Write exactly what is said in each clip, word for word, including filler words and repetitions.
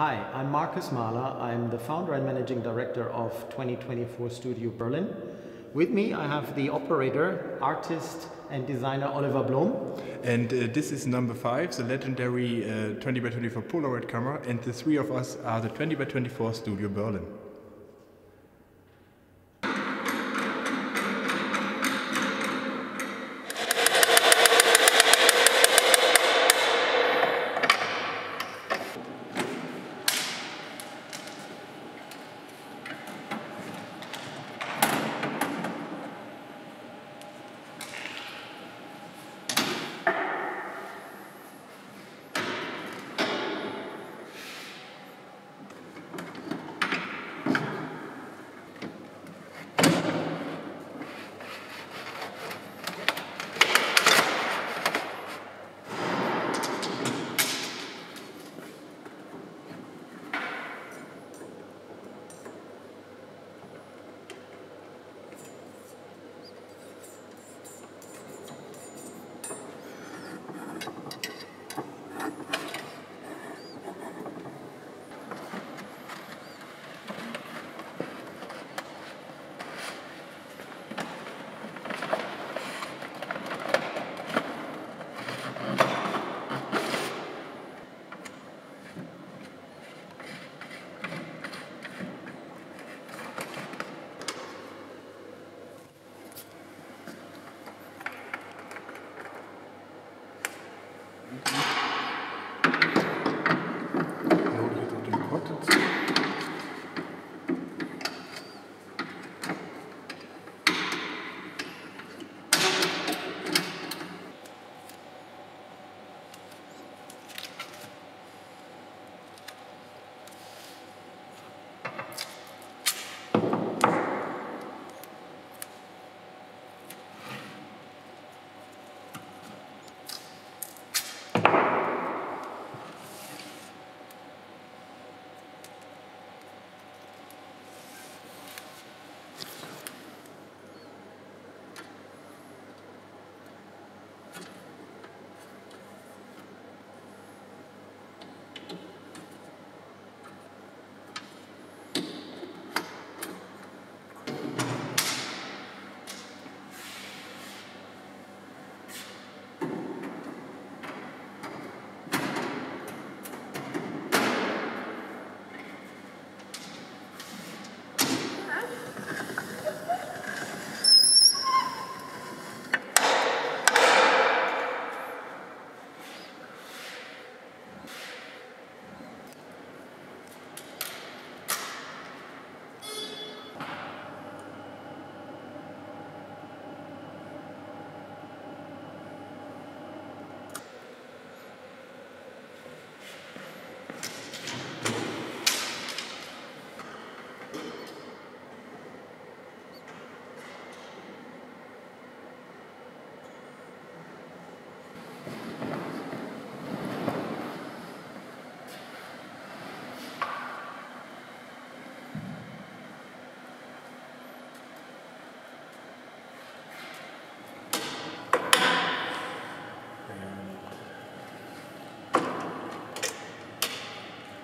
Hi, I'm Markus Mahla. I'm the founder and managing director of twenty x twenty-four Studio Berlin. With me I have the operator, artist and designer Oliver Blohm. And uh, this is number five, the legendary uh, twenty by twenty-four Polaroid camera, and the three of us are the twenty by twenty-four Studio Berlin.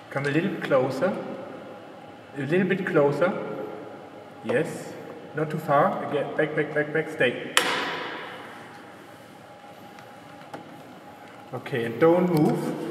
Come a little closer, a little bit closer, yes, not too far, again, back, back, back, back, stay. Okay, and don't move.